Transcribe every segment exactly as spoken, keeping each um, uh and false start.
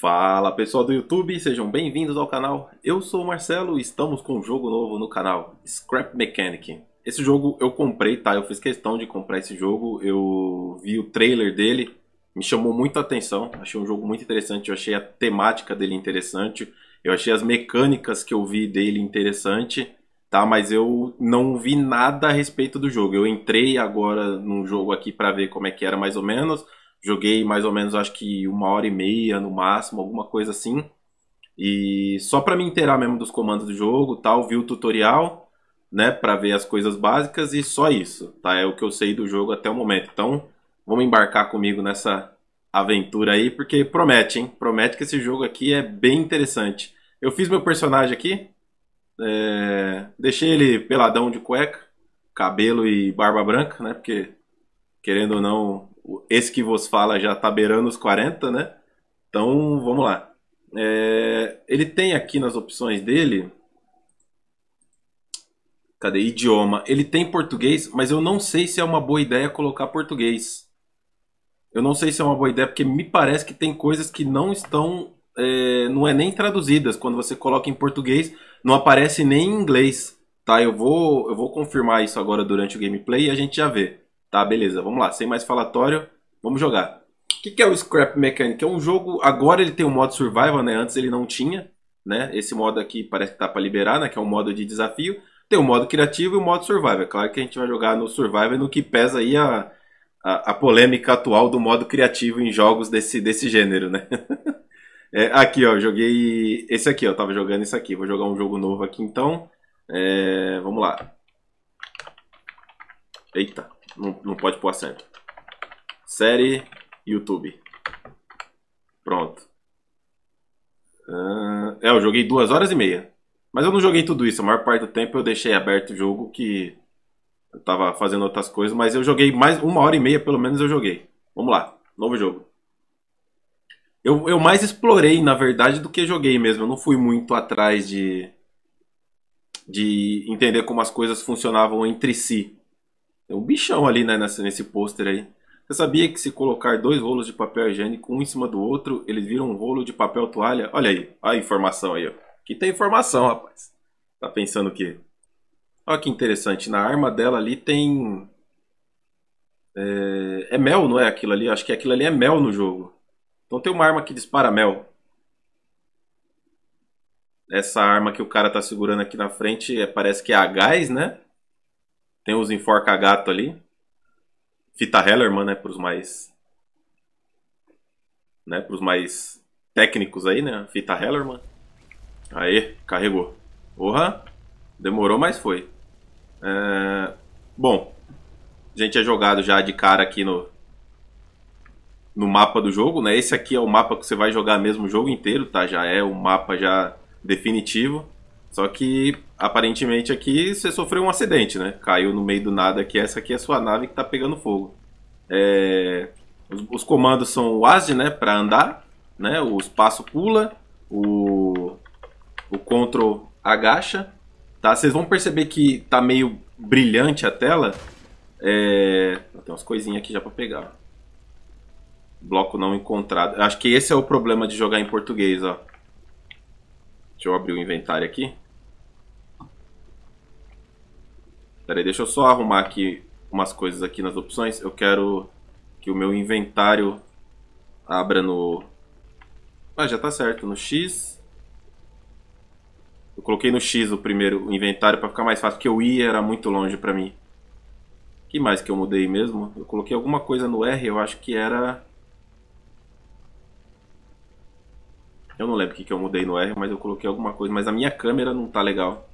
Fala pessoal do YouTube, sejam bem-vindos ao canal. Eu sou o Marcelo e estamos com um jogo novo no canal, Scrap Mechanic. Esse jogo eu comprei, tá? Eu fiz questão de comprar esse jogo, eu vi o trailer dele, me chamou muito a atenção, achei um jogo muito interessante, eu achei a temática dele interessante, eu achei as mecânicas que eu vi dele interessante, tá? Mas eu não vi nada a respeito do jogo. Eu entrei agora num jogo aqui para ver como é que era mais ou menos. Joguei mais ou menos, acho que uma hora e meia no máximo, alguma coisa assim. E só para me inteirar mesmo dos comandos do jogo, tal, vi o tutorial, né, para ver as coisas básicas e só isso, tá? É o que eu sei do jogo até o momento. Então, vamos embarcar comigo nessa aventura aí, porque promete, hein? Promete que esse jogo aqui é bem interessante. Eu fiz meu personagem aqui, é... deixei ele peladão de cueca, cabelo e barba branca, né? Porque, querendo ou não, esse que vos fala já tá beirando os quarenta, né? Então, vamos lá. É, ele tem aqui nas opções dele... Cadê? Idioma. Ele tem português, mas eu não sei se é uma boa ideia colocar português. Eu não sei se é uma boa ideia, porque me parece que tem coisas que não estão... É, não é nem traduzidas. Quando você coloca em português, não aparece nem em inglês. Tá? Eu vou, eu vou confirmar isso agora durante o gameplay e a gente já vê. Tá, beleza, vamos lá, sem mais falatório, vamos jogar. O que, que é o Scrap Mechanic? É um jogo, agora ele tem um modo survival, né? Antes ele não tinha, né? Esse modo aqui parece que tá para liberar, né? Que é um modo de desafio. Tem o modo criativo e o modo survival. É claro que a gente vai jogar no survival e no que pesa aí a, a, a polêmica atual do modo criativo em jogos desse, desse gênero, né? É, aqui, ó, joguei esse aqui, ó, tava jogando isso aqui. Vou jogar um jogo novo aqui, então. É, vamos lá. Eita. Não, não pode pôr acento. Série YouTube. Pronto. Uh, é, eu joguei duas horas e meia. Mas eu não joguei tudo isso. A maior parte do tempo eu deixei aberto o jogo que eu tava fazendo outras coisas. Mas eu joguei mais uma hora e meia, pelo menos eu joguei. Vamos lá. Novo jogo. Eu, eu mais explorei, na verdade, do que joguei mesmo. Eu não fui muito atrás de, de entender como as coisas funcionavam entre si. Tem um bichão ali, né, nesse, nesse pôster aí. Você sabia que se colocar dois rolos de papel higiênico um em cima do outro, eles viram um rolo de papel toalha? Olha aí, olha a informação aí, ó. Aqui tem informação, rapaz. Tá pensando o quê? Olha que interessante, na arma dela ali tem... É, é mel, não é aquilo ali? Acho que aquilo ali é mel no jogo. Então tem uma arma que dispara mel. Essa arma que o cara tá segurando aqui na frente, é, parece que é a gás, né? Tem os enforca-gato ali. Fita Hellerman, né? Para os mais... Né? Para os mais técnicos aí, né? Fita Hellerman. Aê, carregou. Porra! Demorou, mas foi. É... Bom, a gente é jogado já de cara aqui no... No mapa do jogo, né? Esse aqui é o mapa que você vai jogar mesmo o jogo inteiro, tá? Já é um mapa já definitivo. Só que, aparentemente aqui, você sofreu um acidente, né? Caiu no meio do nada aqui. Essa aqui é a sua nave que tá pegando fogo. É... Os, os comandos são o A S D, né? Pra andar, né? O espaço pula. O... O Ctrl agacha. Tá? Vocês vão perceber que tá meio brilhante a tela. É... Tem umas coisinhas aqui já pra pegar. Bloco não encontrado. Acho que esse é o problema de jogar em português, ó. Deixa eu abrir o inventário aqui. Pera aí, deixa eu só arrumar aqui umas coisas aqui nas opções. Eu quero que o meu inventário abra no... Ah, já tá certo, no X. Eu coloquei no X o primeiro o inventário para ficar mais fácil, porque o I era muito longe para mim. O que mais que eu mudei mesmo? Eu coloquei alguma coisa no R, eu acho que era... Eu não lembro o que eu mudei no R, mas eu coloquei alguma coisa. Mas a minha câmera não tá legal.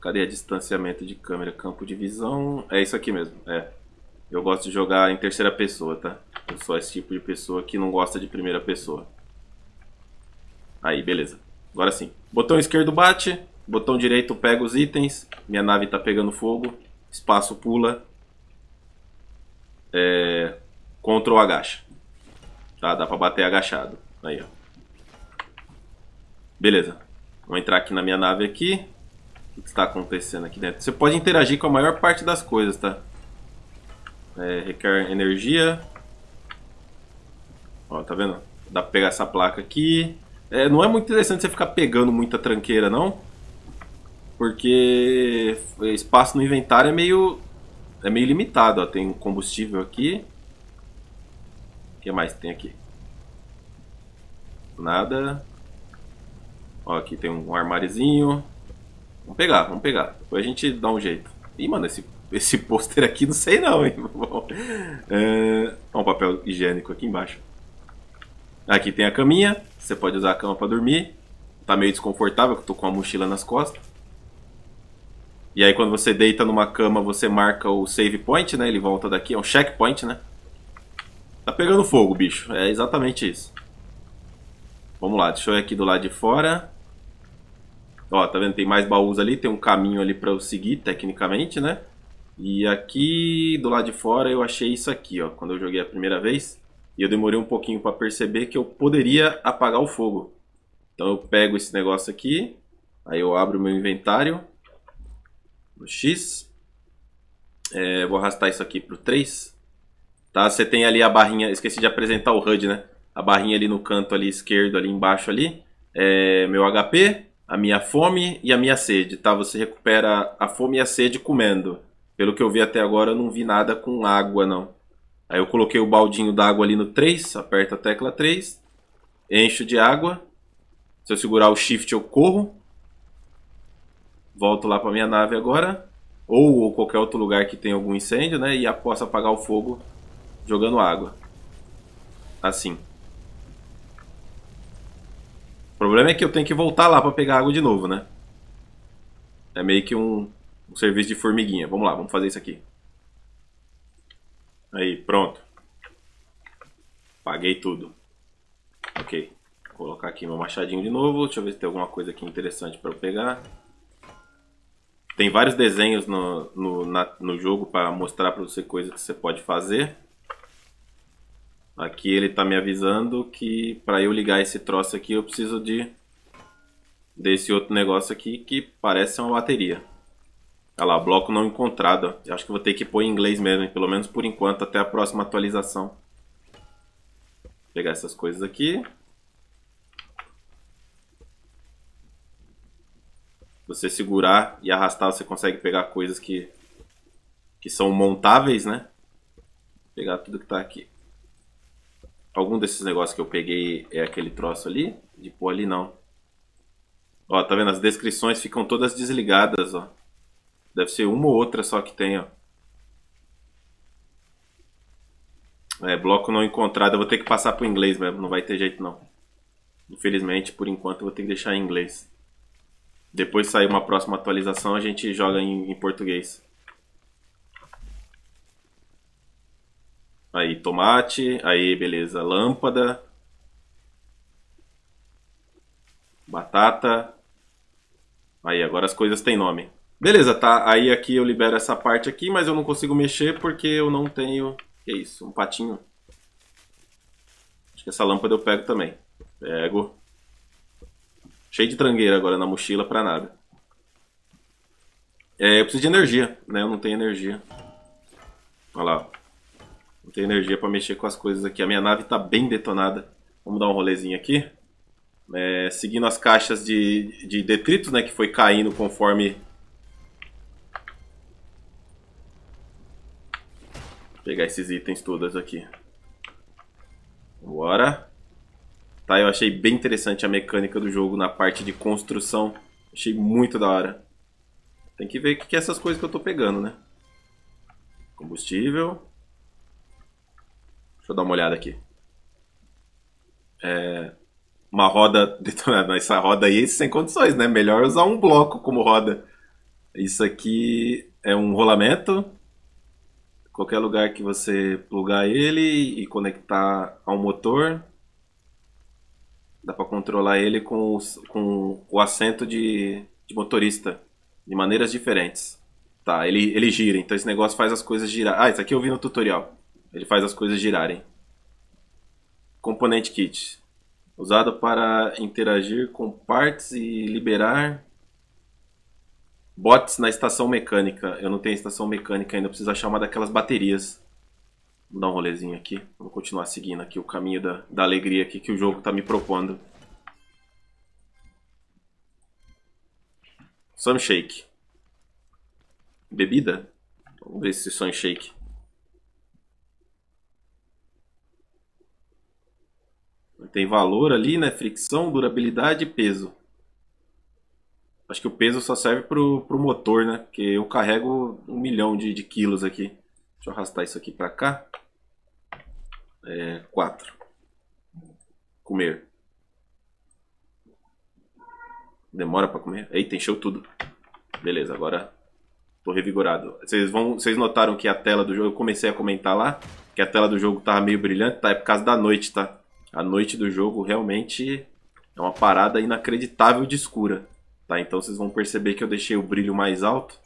Cadê a distanciamento de câmera? Campo de visão... É isso aqui mesmo, é. Eu gosto de jogar em terceira pessoa, tá? Eu sou esse tipo de pessoa que não gosta de primeira pessoa. Aí, beleza. Agora sim. Botão esquerdo bate. Botão direito pega os itens. Minha nave tá pegando fogo. Espaço pula. É... Ctrl agacha. Tá, dá pra bater agachado. Aí, ó. Beleza, vou entrar aqui na minha nave aqui. O que está acontecendo aqui dentro? Você pode interagir com a maior parte das coisas, tá? É, requer energia. Ó, tá vendo? Dá pra pegar essa placa aqui. É, não é muito interessante você ficar pegando muita tranqueira, não. Porque espaço no inventário é meio, é meio limitado. Ó. Tem combustível aqui. O que mais tem aqui? Nada. Ó, aqui tem um armáriozinho. Vamos pegar, vamos pegar. Depois a gente dá um jeito. Ih, mano, esse, esse pôster aqui não sei não, hein? É, ó, um papel higiênico aqui embaixo. Aqui tem a caminha. Você pode usar a cama pra dormir. Tá meio desconfortável, que eu tô com a mochila nas costas. E aí quando você deita numa cama, você marca o save point, né? Ele volta daqui, é um checkpoint, né? Tá pegando fogo, bicho. É exatamente isso. Vamos lá, deixa eu ir aqui do lado de fora. Ó, tá vendo? Tem mais baús ali, tem um caminho ali pra eu seguir, tecnicamente, né? E aqui do lado de fora eu achei isso aqui, ó. Quando eu joguei a primeira vez. E eu demorei um pouquinho pra perceber que eu poderia apagar o fogo. Então eu pego esse negócio aqui. Aí eu abro o meu inventário. No X. É, vou arrastar isso aqui pro três. Tá? Você tem ali a barrinha... Esqueci de apresentar o H U D, né? A barrinha ali no canto ali esquerdo, ali embaixo ali. É meu H P, a minha fome e a minha sede, tá? Você recupera a fome e a sede comendo. Pelo que eu vi até agora, eu não vi nada com água, não. Aí eu coloquei o baldinho d'água ali no três, aperto a tecla três, encho de água. Se eu segurar o shift eu corro. Volto lá pra minha nave agora. Ou, ou qualquer outro lugar que tenha algum incêndio, né? E posso apagar o fogo jogando água. Assim. O problema é que eu tenho que voltar lá para pegar água de novo, né? É meio que um, um serviço de formiguinha. Vamos lá, vamos fazer isso aqui. Aí, pronto. Apaguei tudo. Ok. Vou colocar aqui meu machadinho de novo. Deixa eu ver se tem alguma coisa aqui interessante para eu pegar. Tem vários desenhos no, no, na, no jogo para mostrar para você coisas que você pode fazer. Aqui ele está me avisando que para eu ligar esse troço aqui eu preciso de desse outro negócio aqui que parece uma bateria. Olha lá, bloco não encontrado. Eu acho que vou ter que pôr em inglês mesmo, hein? Pelo menos por enquanto, até a próxima atualização. Vou pegar essas coisas aqui. Você segurar e arrastar, você consegue pegar coisas que, que são montáveis, né? Vou pegar tudo que está aqui. Algum desses negócios que eu peguei é aquele troço ali? De pôr ali não. Ó, tá vendo? As descrições ficam todas desligadas, ó. Deve ser uma ou outra só que tem, ó. É, bloco não encontrado. Eu vou ter que passar pro inglês mesmo. Não vai ter jeito, não. Infelizmente, por enquanto, eu vou ter que deixar em inglês. Depois sair uma próxima atualização, a gente joga em, em português. Aí, tomate. Aí, beleza. Lâmpada. Batata. Aí, agora as coisas têm nome. Beleza, tá? Aí aqui eu libero essa parte aqui, mas eu não consigo mexer porque eu não tenho... Que isso? Um patinho. Acho que essa lâmpada eu pego também. Pego. Cheio de trangueira agora na mochila pra nada. É, eu preciso de energia, né? Eu não tenho energia. Olha lá. Não tem energia para mexer com as coisas aqui. A minha nave está bem detonada. Vamos dar um rolezinho aqui. É, seguindo as caixas de, de detritos, né? Que foi caindo conforme... Vou pegar esses itens todos aqui. Bora. Tá, eu achei bem interessante a mecânica do jogo na parte de construção. Achei muito da hora. Tem que ver o que é essas coisas que eu tô pegando, né? Combustível... Deixa eu dar uma olhada aqui. É, uma roda detonada. Essa roda aí sem condições, né? Melhor usar um bloco como roda. Isso aqui é um rolamento. Qualquer lugar que você plugar ele e conectar ao motor. Dá para controlar ele com, os, com o assento de, de motorista. De maneiras diferentes. Tá, ele, ele gira. Então esse negócio faz as coisas girar. Ah, isso aqui eu vi no tutorial. Ele faz as coisas girarem. Componente Kit. Usado para interagir com partes e liberar bots na estação mecânica. Eu não tenho estação mecânica ainda. Eu preciso achar uma daquelas baterias. Vou dar um rolezinho aqui. Vou continuar seguindo aqui o caminho da, da alegria aqui que o jogo tá me propondo. Sunshake. Bebida? Vamos ver se Sunshake. Tem valor ali, né? Fricção, durabilidade e peso. Acho que o peso só serve pro, pro motor, né? Porque eu carrego um milhão de, de quilos aqui. Deixa eu arrastar isso aqui pra cá. É, quatro. Comer. Demora pra comer? Eita, encheu tudo. Beleza, agora tô revigorado. Vocês vão, vocês notaram que a tela do jogo... Eu comecei a comentar lá que a tela do jogo tava meio brilhante, tá? É por causa da noite, tá? A noite do jogo realmente é uma parada inacreditável de escura, tá? Então vocês vão perceber que eu deixei o brilho mais alto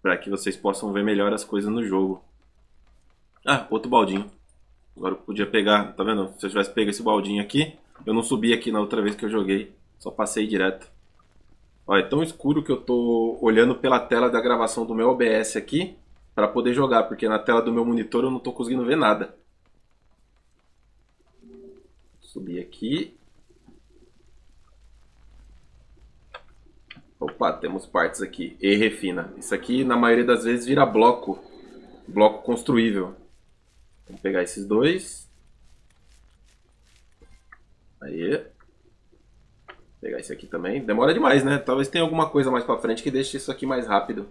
para que vocês possam ver melhor as coisas no jogo. Ah, outro baldinho. Agora eu podia pegar, tá vendo? Se eu tivesse pego esse baldinho aqui, eu não subi aqui na outra vez que eu joguei, só passei direto. Ó, é tão escuro que eu tô olhando pela tela da gravação do meu O B S aqui para poder jogar, porque na tela do meu monitor eu não tô conseguindo ver nada. Subir aqui. Opa, temos partes aqui. E refina. Isso aqui, na maioria das vezes, vira bloco. Bloco construível. Vamos pegar esses dois. Aí. Pegar esse aqui também. Demora demais, né? Talvez tenha alguma coisa mais pra frente que deixe isso aqui mais rápido.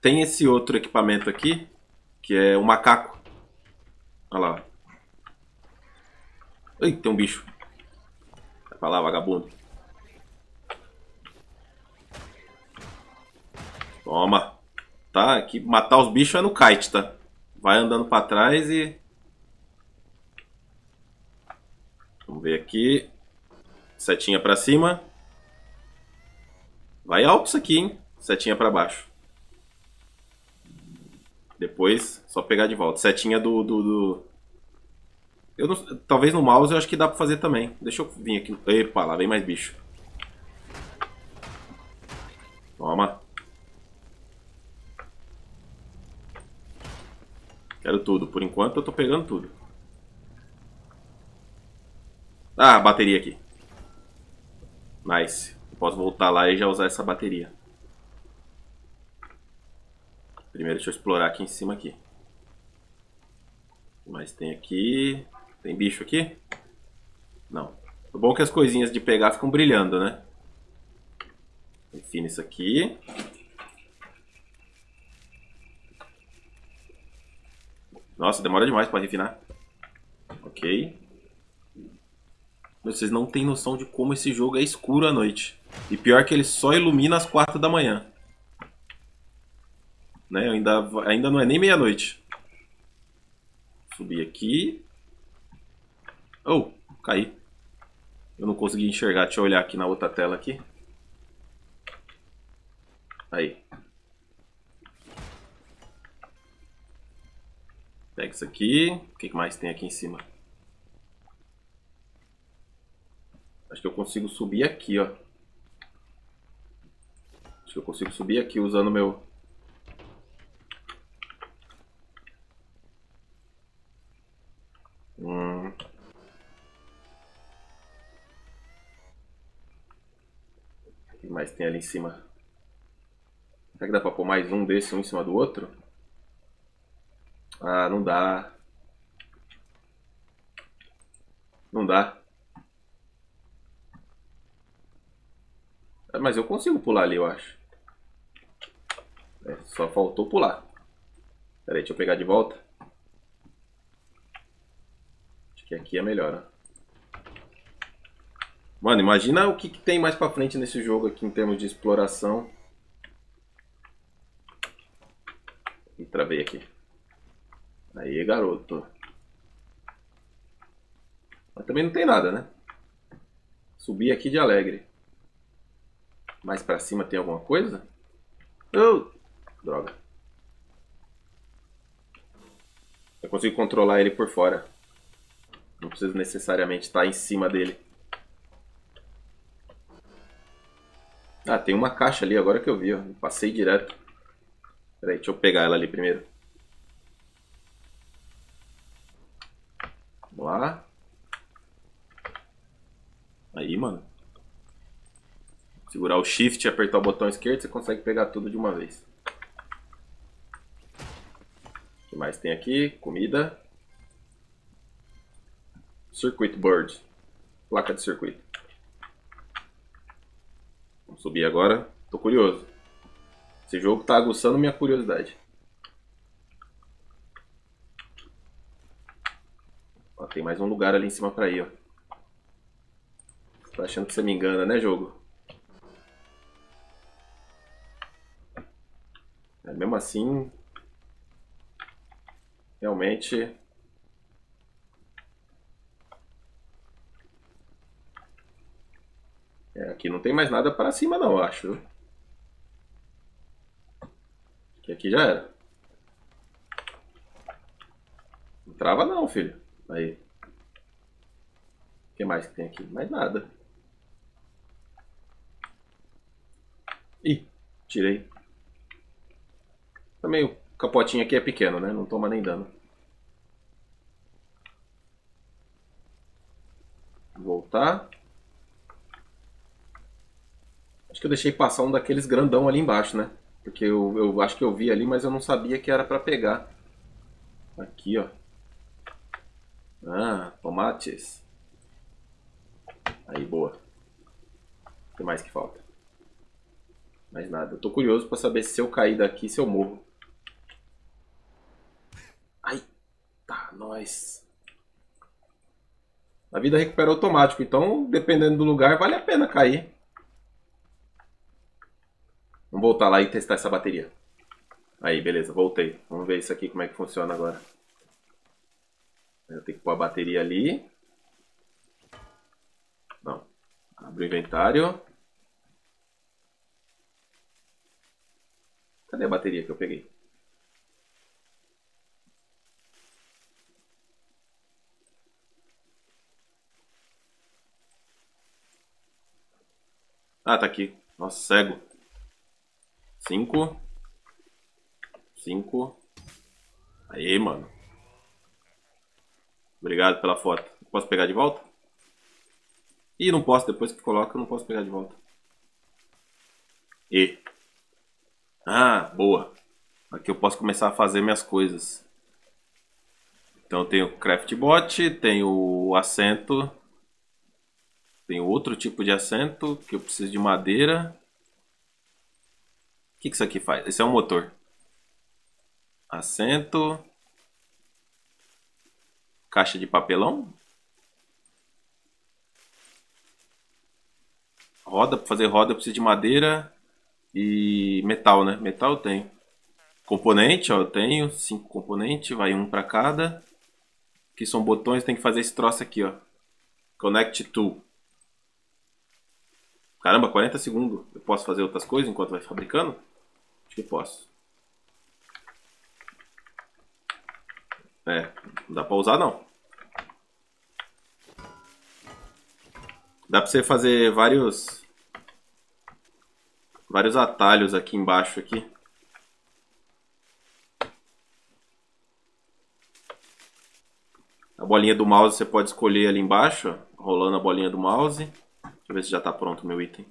Tem esse outro equipamento aqui, que é o macaco. Olha lá. Ih, tem um bicho. Vai pra lá, vagabundo. Toma. Tá, aqui matar os bichos é no kite, tá? Vai andando pra trás e... Vamos ver aqui. Setinha pra cima. Vai alto isso aqui, hein? Setinha pra baixo. Depois, só pegar de volta. Setinha do... do, do... Eu não... Talvez no mouse eu acho que dá pra fazer também. Deixa eu vir aqui. Epa, lá vem mais bicho. Toma. Quero tudo. Por enquanto eu tô pegando tudo. Ah, bateria aqui. Nice. Eu posso voltar lá e já usar essa bateria. Primeiro deixa eu explorar aqui em cima aqui. Mas tem aqui... Tem bicho aqui? Não. O bom é que as coisinhas de pegar ficam brilhando, né? Refina isso aqui. Nossa, demora demais para refinar. Ok. Vocês não têm noção de como esse jogo é escuro à noite. E pior que ele só ilumina às quatro da manhã. Né? Ainda, ainda não é nem meia-noite. Subir aqui. Oh, caí. Eu não consegui enxergar. Deixa eu olhar aqui na outra tela aqui. Aí. Pega isso aqui. O que mais tem aqui em cima? Acho que eu consigo subir aqui, ó. Acho que eu consigo subir aqui usando o meu... Hum. O que mais tem ali em cima? Será que dá pra pôr mais um desse, um em cima do outro? Ah, não dá. Não dá. Mas eu consigo pular ali, eu acho. É, só faltou pular. Pera aí, deixa eu pegar de volta. Que aqui é melhor, ó. Mano, imagina o que, que tem mais pra frente nesse jogo aqui em termos de exploração. E travei aqui. Aí, garoto. Mas também não tem nada, né? Subi aqui de alegre. Mais pra cima tem alguma coisa? Oh! Droga. Eu consigo controlar ele por fora. Não preciso necessariamente estar em cima dele. Ah, tem uma caixa ali, agora que eu vi, ó. Passei direto. Peraí, deixa eu pegar ela ali primeiro. Vamos lá. Aí, mano. Segurar o shift e apertar o botão esquerdo, você consegue pegar tudo de uma vez. O que mais tem aqui? Comida. Circuit board. Placa de circuito. Vamos subir agora. Tô curioso. Esse jogo tá aguçando minha curiosidade. Ó, tem mais um lugar ali em cima pra ir, ó. Você tá achando que você me engana, né, jogo? Mas mesmo assim... Realmente... É, aqui não tem mais nada para cima não, eu acho. Que aqui já era. Não trava não, filho. Aí. O que mais que tem aqui? Mais nada. Ih, tirei. Também o capotinho aqui é pequeno, né? Não toma nem dano. Voltar. Acho que eu deixei passar um daqueles grandão ali embaixo, né? Porque eu, eu acho que eu vi ali, mas eu não sabia que era pra pegar. Aqui, ó. Ah, tomates. Aí, boa. O que mais que falta? Mais nada. Eu tô curioso pra saber se eu cair daqui, se eu morro. Ai, tá, nóis. A vida recupera automático, então, dependendo do lugar, vale a pena cair. Vamos voltar lá e testar essa bateria. Aí, beleza, voltei. Vamos ver isso aqui, como é que funciona agora. Eu tenho que pôr a bateria ali. Não. Abre o inventário. Cadê a bateria que eu peguei? Ah, tá aqui. Nossa, cego. Cinco. Cinco. Aê, mano. Obrigado pela foto. Posso pegar de volta? Ih, não posso. Depois que coloca, eu não posso pegar de volta. E. Ah, boa. Aqui eu posso começar a fazer minhas coisas. Então eu tenho o craftbot, tenho o assento. Tenho outro tipo de assento, que eu preciso de madeira. O que, que isso aqui faz? Esse é um motor. Assento. Caixa de papelão. Roda. Para fazer roda eu preciso de madeira e metal, né? Metal eu tenho. Componente, ó, eu tenho. Cinco componentes. Vai um para cada. Aqui são botões. Tem que fazer esse troço aqui, ó. Connect to. Caramba, quarenta segundos. Eu posso fazer outras coisas enquanto vai fabricando? Acho que posso. É, não dá pra usar não. Dá pra você fazer vários... Vários atalhos aqui embaixo aqui. A bolinha do mouse você pode escolher ali embaixo, ó, rolando a bolinha do mouse. Deixa eu ver se já está pronto o meu item.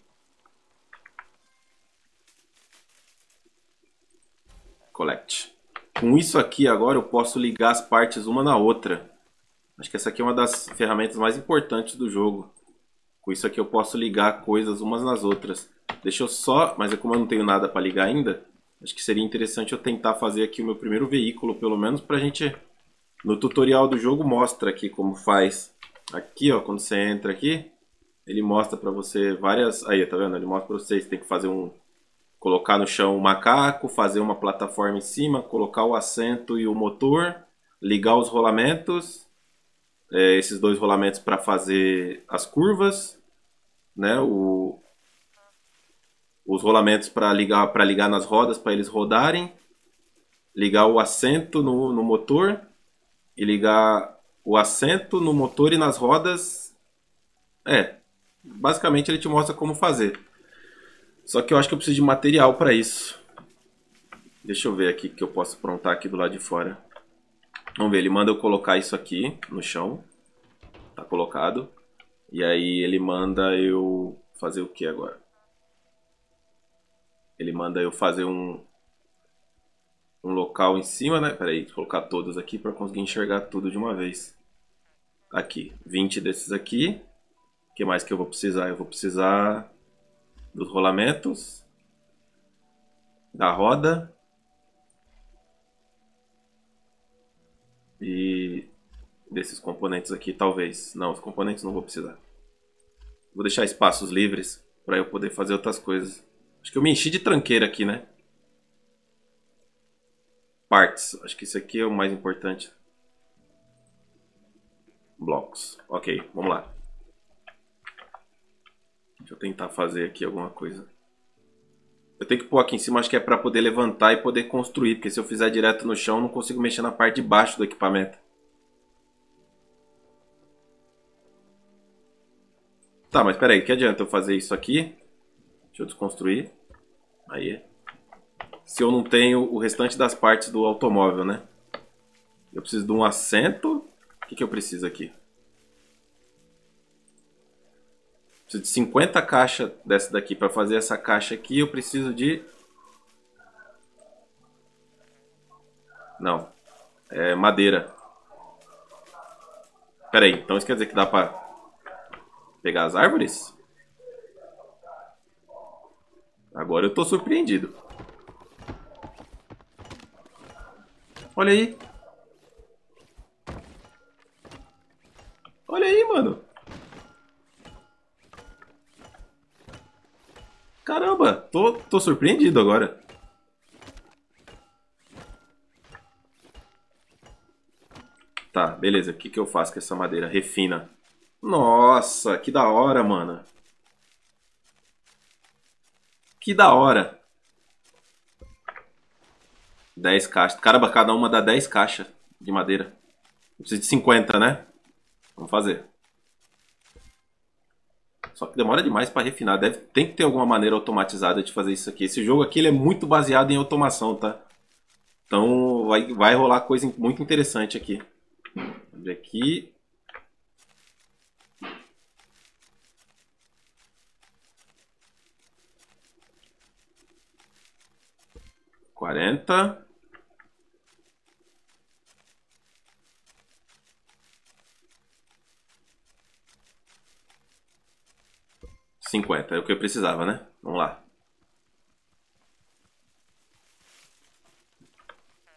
Collect. Com isso aqui agora eu posso ligar as partes uma na outra. Acho que essa aqui é uma das ferramentas mais importantes do jogo. Com isso aqui eu posso ligar coisas umas nas outras. Deixa eu só... Mas como eu não tenho nada para ligar ainda, acho que seria interessante eu tentar fazer aqui o meu primeiro veículo, pelo menos para a gente... No tutorial do jogo mostra aqui como faz. Aqui, ó, quando você entra aqui... Ele mostra pra você várias... Aí, tá vendo? Ele mostra pra você, você tem que fazer um... Colocar no chão um macaco, fazer uma plataforma em cima, colocar o assento e o motor, ligar os rolamentos, é, esses dois rolamentos pra fazer as curvas, né? O, os rolamentos pra ligar, pra ligar nas rodas, pra eles rodarem, ligar o assento no, no motor, e ligar o assento no motor e nas rodas, é... Basicamente ele te mostra como fazer. Só que eu acho que eu preciso de material para isso. Deixa eu ver aqui o que eu posso aprontar aqui do lado de fora. Vamos ver, ele manda eu colocar isso aqui no chão. Tá colocado. E aí ele manda eu fazer o que agora? Ele manda eu fazer um... Um local em cima, né? Pera aí, vou colocar todos aqui para conseguir enxergar tudo de uma vez. Aqui, vinte desses aqui. O que mais que eu vou precisar? Eu vou precisar dos rolamentos, da roda e desses componentes aqui, talvez. Não, os componentes não vou precisar. Vou deixar espaços livres para eu poder fazer outras coisas. Acho que eu me enchi de tranqueira aqui, né? Parts, acho que isso aqui é o mais importante. Blocos, ok, vamos lá. Deixa eu tentar fazer aqui alguma coisa. Eu tenho que pôr aqui em cima, acho que é para poder levantar e poder construir, porque se eu fizer direto no chão, eu não consigo mexer na parte de baixo do equipamento. Tá, mas peraí, que adianta eu fazer isso aqui? Deixa eu desconstruir. Aí. Se eu não tenho o restante das partes do automóvel, né? Eu preciso de um assento. O que, que eu preciso aqui? Preciso de cinquenta caixas dessa daqui. Para fazer essa caixa aqui, eu preciso de... Não. É madeira. Pera aí, então isso quer dizer que dá para pegar as árvores? Agora eu tô surpreendido. Olha aí. Olha aí, mano. Caramba, tô, tô surpreendido agora. Tá, beleza. O que que eu faço com essa madeira? Refina. Nossa, que da hora, mano. Que da hora. dez caixas. Caramba, cada uma dá dez caixas de madeira. Eu preciso de cinquenta, né? Vamos fazer. Só que demora demais para refinar. Deve, tem que ter alguma maneira automatizada de fazer isso aqui. Esse jogo aqui ele é muito baseado em automação, tá? Então vai, vai rolar coisa muito interessante aqui. Vamos ver aqui. quarenta. cinquenta, é o que eu precisava, né? Vamos lá.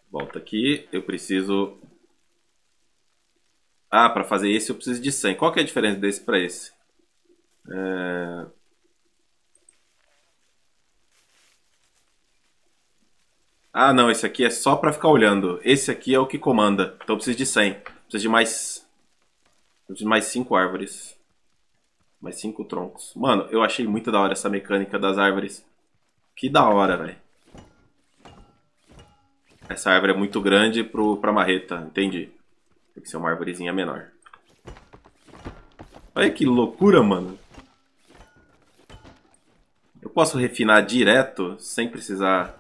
Volta aqui, eu preciso... Ah, para fazer esse eu preciso de cem. Qual que é a diferença desse para esse? É... Ah, não, esse aqui é só para ficar olhando. Esse aqui é o que comanda. Então eu preciso de cem. Eu preciso de mais... Eu preciso de mais cinco árvores. Mais cinco troncos. Mano, eu achei muito da hora essa mecânica das árvores. Que da hora, velho. Essa árvore é muito grande pro, pra marreta, entendi. Tem que ser uma árvorezinha menor. Olha que loucura, mano. Eu posso refinar direto sem precisar...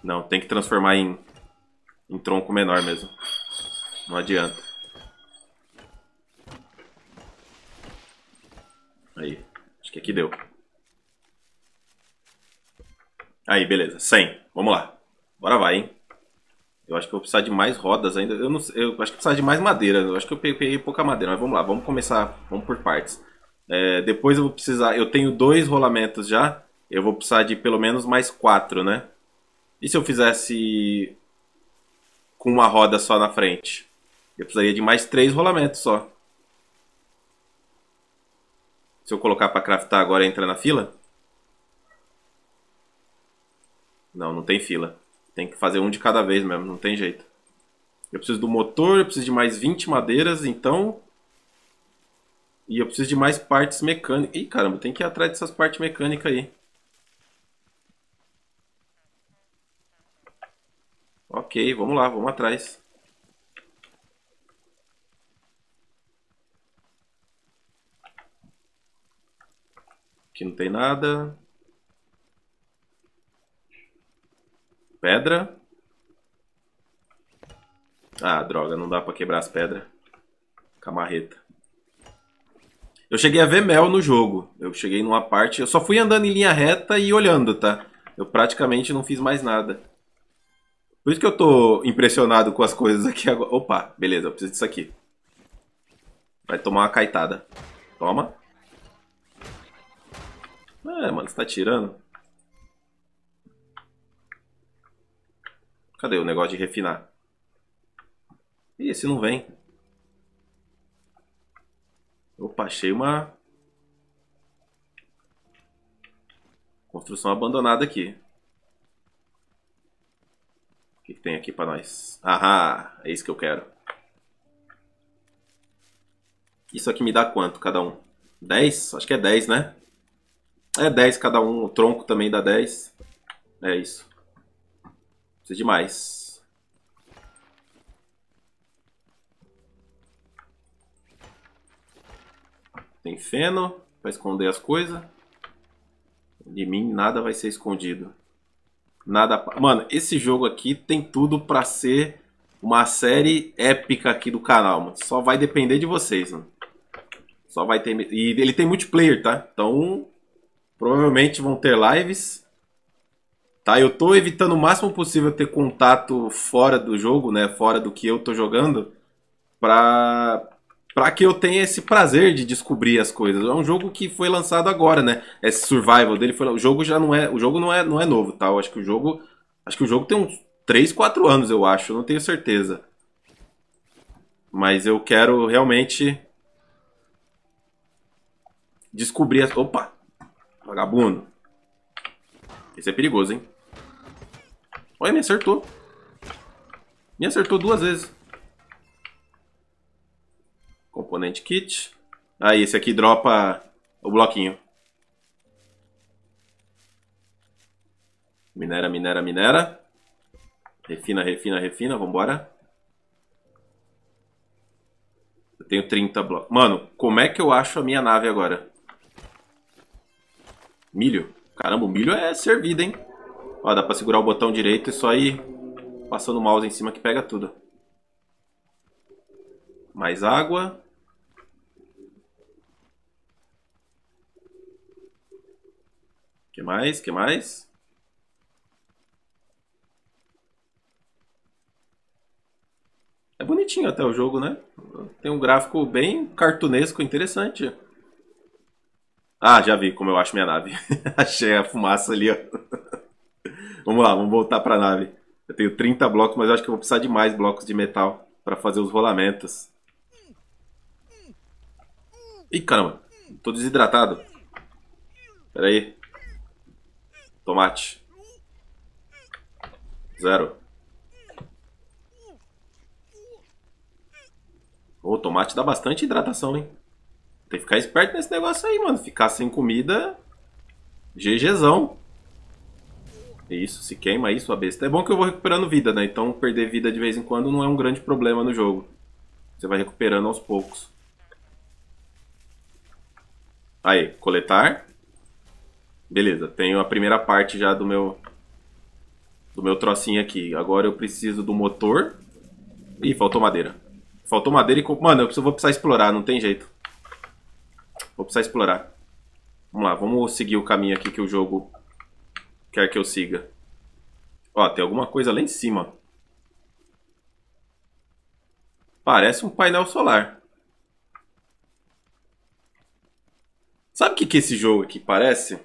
Não, tem que transformar em, em tronco menor mesmo. Não adianta. Aí, acho que aqui deu. Aí, beleza, cem. Vamos lá. Bora vai, hein? Eu acho que eu vou precisar de mais rodas ainda. Eu, não, eu acho que precisa de mais madeira. Eu acho que eu peguei pouca madeira, mas vamos lá. Vamos começar, vamos por partes. É, depois eu vou precisar... Eu tenho dois rolamentos já. Eu vou precisar de pelo menos mais quatro, né? E se eu fizesse com uma roda só na frente? Eu precisaria de mais três rolamentos só. Se eu colocar para craftar agora, entra na fila? Não, não tem fila. Tem que fazer um de cada vez mesmo, não tem jeito. Eu preciso do motor, eu preciso de mais vinte madeiras, então... E eu preciso de mais partes mecânicas. Ih, caramba, tem que ir atrás dessas partes mecânicas aí. Ok, vamos lá, vamos atrás. O Aqui não tem nada. Pedra. Ah, droga, não dá pra quebrar as pedras com a marreta. Eu cheguei a ver mel no jogo. Eu cheguei numa parte... Eu só fui andando em linha reta e olhando, tá? Eu praticamente não fiz mais nada. Por isso que eu tô impressionado com as coisas aqui agora. Opa, beleza, eu preciso disso aqui. Vai tomar uma caitada. Toma. É, mano, você tá tirando. Cadê o negócio de refinar? Ih, esse não vem. Opa, achei uma... construção abandonada aqui. O que que tem aqui pra nós? Ahá, é isso que eu quero. Isso aqui me dá quanto cada um? dez? Acho que é dez, né? É dez cada um. O tronco também dá dez. É isso. Preciso de mais. Tem feno para esconder as coisas. De mim nada vai ser escondido. Nada. Mano, esse jogo aqui tem tudo para ser uma série épica aqui do canal, mano. Só vai depender de vocês, mano. Só vai ter. E ele tem multiplayer, tá? Então provavelmente vão ter lives. Tá? Eu tô evitando o máximo possível ter contato fora do jogo, né? Fora do que eu tô jogando, para Pra que eu tenha esse prazer de descobrir as coisas. É um jogo que foi lançado agora, né? Esse survival dele foi... O jogo já não é... O jogo não é, não é novo, tá? Eu acho que o jogo... Acho que o jogo tem uns três, quatro anos, eu acho. Eu não tenho certeza. Mas eu quero realmente... descobrir as... Opa! Vagabundo. Esse é perigoso, hein? Olha, me acertou. Me acertou duas vezes. Componente kit. Aí, ah, esse aqui dropa o bloquinho. Minera, minera, minera. Refina, refina, refina. Vambora. Eu tenho trinta blocos. Mano, como é que eu acho a minha nave agora? Milho. Caramba, o milho é servido, hein? Ó, dá pra segurar o botão direito e só ir passando o mouse em cima que pega tudo. Mais água. Que mais? Que mais? É bonitinho até o jogo, né? Tem um gráfico bem cartunesco, interessante. Ah, já vi como eu acho minha nave. Achei a fumaça ali, ó. Vamos lá, vamos voltar pra nave. Eu tenho trinta blocos, mas eu acho que eu vou precisar de mais blocos de metal pra fazer os rolamentos. Ih, caramba. Tô desidratado. Pera aí. Tomate. Zero. O tomate dá bastante hidratação, hein? Tem que ficar esperto nesse negócio aí, mano. Ficar sem comida... GGzão. Isso, se queima isso, a besta. É bom que eu vou recuperando vida, né? Então perder vida de vez em quando não é um grande problema no jogo. Você vai recuperando aos poucos. Aí, coletar. Beleza, tenho a primeira parte já do meu do meu trocinho aqui. Agora eu preciso do motor. Ih, faltou madeira. Faltou madeira e... Mano, eu vou precisar explorar, não tem jeito. Vou precisar explorar. Vamos lá, vamos seguir o caminho aqui que o jogo quer que eu siga. Ó, tem alguma coisa lá em cima. Parece um painel solar. Sabe o que que esse jogo aqui parece?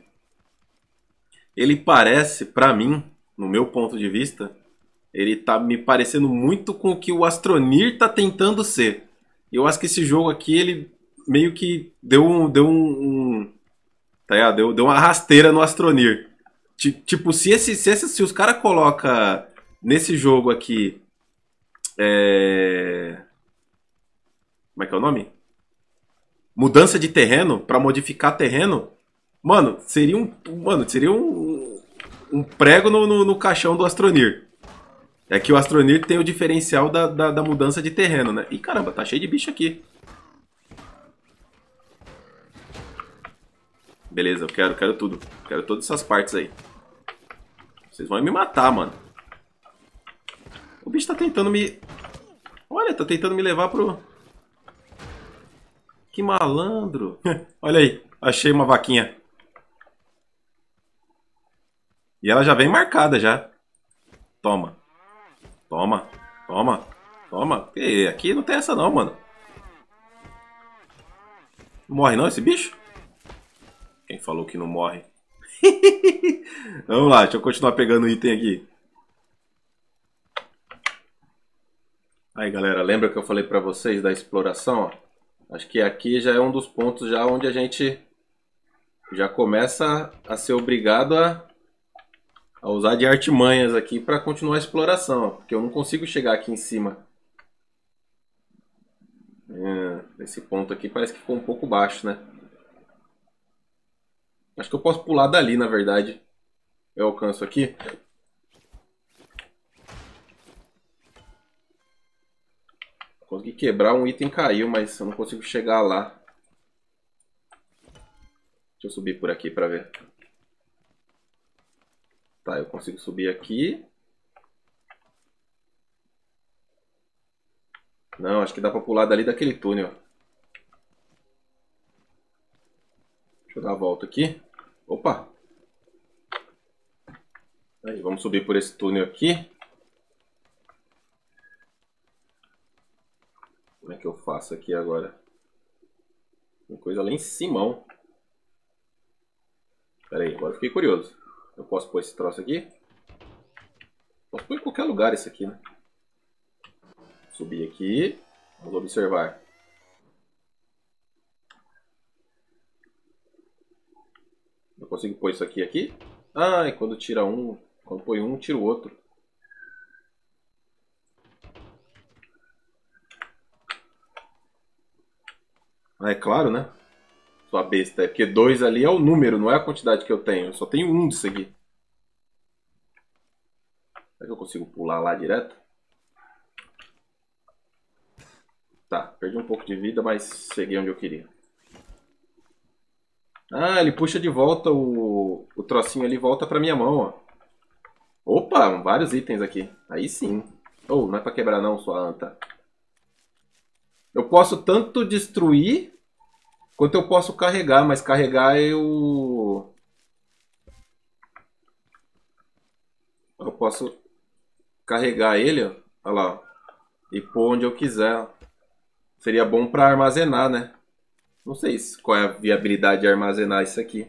Ele parece, pra mim, no meu ponto de vista, ele tá me parecendo muito com o que o Astroneer tá tentando ser. Eu acho que esse jogo aqui, ele meio que deu um... Deu, um, tá ligado? Deu, deu uma rasteira no Astroneer. Tipo, se, esse, se, esse, se os caras colocam nesse jogo aqui... É... Como é que é o nome? Mudança de terreno, pra modificar terreno, mano, seria um, mano, seria um, um prego no, no, no caixão do Astroneer. É que o Astroneer tem o diferencial da, da, da mudança de terreno, né? Ih, caramba, tá cheio de bicho aqui. Beleza, eu quero, quero tudo. Quero todas essas partes aí. Vocês vão me matar, mano. O bicho tá tentando me... Olha, tá tentando me levar pro... Que malandro. Olha aí, achei uma vaquinha. E ela já vem marcada já. Toma. Toma. Toma. Toma. E aqui não tem essa não, mano. Não morre não esse bicho? Quem falou que não morre? Vamos lá, deixa eu continuar pegando o item aqui. Aí galera, lembra que eu falei pra vocês da exploração? Ó? Acho que aqui já é um dos pontos já onde a gente já começa a ser obrigado a, a usar de artimanhas aqui pra continuar a exploração. Ó, porque eu não consigo chegar aqui em cima. É, esse ponto aqui parece que ficou um pouco baixo, né? Acho que eu posso pular dali, na verdade. Eu alcanço aqui. Consegui quebrar, um item caiu, mas eu não consigo chegar lá. Deixa eu subir por aqui pra ver. Tá, eu consigo subir aqui. Não, acho que dá pra pular dali daquele túnel. Deixa eu dar a volta aqui. Opa! Aí, vamos subir por esse túnel aqui. Como é que eu faço aqui agora? Tem coisa lá em cima. Pera aí, agora eu fiquei curioso. Eu posso pôr esse troço aqui? Posso pôr em qualquer lugar esse aqui, né? Subir aqui. Vamos observar. Eu consigo pôr isso aqui aqui? Ah, e quando tira um, quando põe um, tira o outro. Ah, é claro, né? Sua besta. É porque dois ali é o número, não é a quantidade que eu tenho. Eu só tenho um disso aqui. Será que eu consigo pular lá direto? Tá, perdi um pouco de vida, mas cheguei onde eu queria. Ah, ele puxa de volta o, o trocinho ali, volta pra minha mão, ó. Opa, vários itens aqui. Aí sim. Oh, não é pra quebrar não, sua anta. Eu posso tanto destruir, quanto eu posso carregar, mas carregar eu... Eu posso carregar ele, ó. Olha lá, ó, e pôr onde eu quiser. Seria bom pra armazenar, né? Não sei qual é a viabilidade de armazenar isso aqui.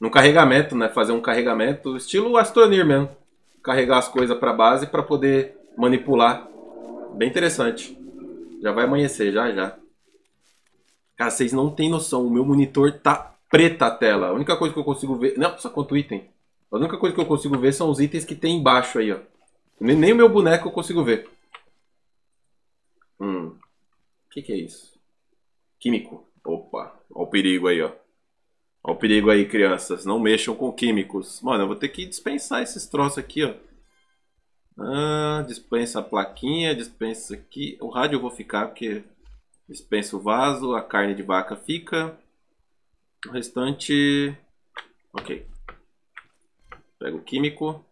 No carregamento, né? Fazer um carregamento estilo Astroneer mesmo. Carregar as coisas para base para poder manipular. Bem interessante. Já vai amanhecer, já, já. Cara, vocês não têm noção. O meu monitor tá preta a tela. A única coisa que eu consigo ver... Não, só quanto item. A única coisa que eu consigo ver são os itens que tem embaixo aí, ó. Nem, nem o meu boneco eu consigo ver. Hum. O que que é isso? Químico. Opa, olha o perigo aí, ó. Olha o perigo aí, crianças. Não mexam com químicos. Mano, eu vou ter que dispensar esses troços aqui, ó. Ah, dispensa a plaquinha, dispensa aqui. O rádio eu vou ficar, porque dispensa o vaso, a carne de vaca fica. O restante... Ok. Pega o químico.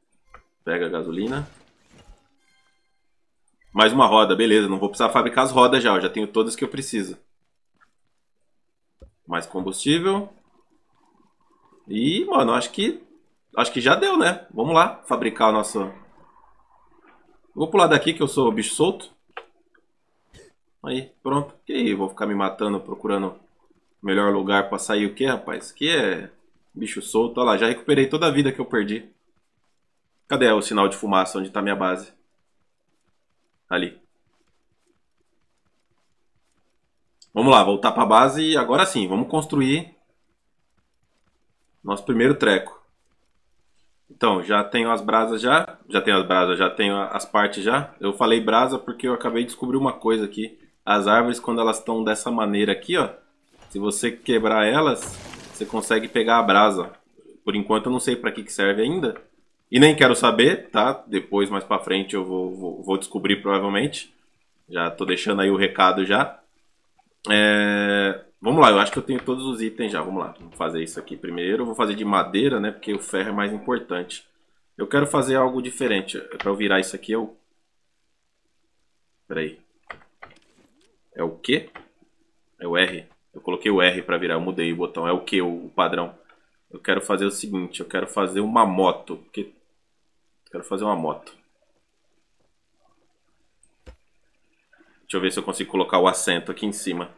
Pega a gasolina. Mais uma roda, beleza. Não vou precisar fabricar as rodas já, eu já tenho todas que eu preciso. Mais combustível. E, mano, acho que acho que já deu, né? Vamos lá fabricar o nosso... Vou pular daqui que eu sou bicho solto. Aí, pronto. E aí, vou ficar me matando, procurando o melhor lugar pra sair o quê, rapaz? Que é bicho solto. Olha lá, já recuperei toda a vida que eu perdi. Cadê o sinal de fumaça? Onde tá minha base? Ali. Vamos lá, voltar para a base e agora sim, vamos construir nosso primeiro treco. Então, já tenho as brasas já, já tenho as brasas, já tenho as partes já. Eu falei brasa porque eu acabei de descobrir uma coisa aqui. As árvores, quando elas estão dessa maneira aqui, ó, se você quebrar elas, você consegue pegar a brasa. Por enquanto eu não sei para que que serve ainda. E nem quero saber, tá? Depois, mais para frente, eu vou, vou, vou descobrir provavelmente. Já tô deixando aí o recado já. É, Vamos lá, eu acho que eu tenho todos os itens já. Vamos lá, vou fazer isso aqui primeiro. Eu vou fazer de madeira, né? Porque o ferro é mais importante. Eu quero fazer algo diferente. Para eu virar isso aqui, eu... Espera aí. É o quê? É o R. Eu coloquei o R para virar, eu mudei o botão. É o que o padrão? Eu quero fazer o seguinte, eu quero fazer uma moto. Porque... Eu quero fazer uma moto. Deixa eu ver se eu consigo colocar o assento aqui em cima.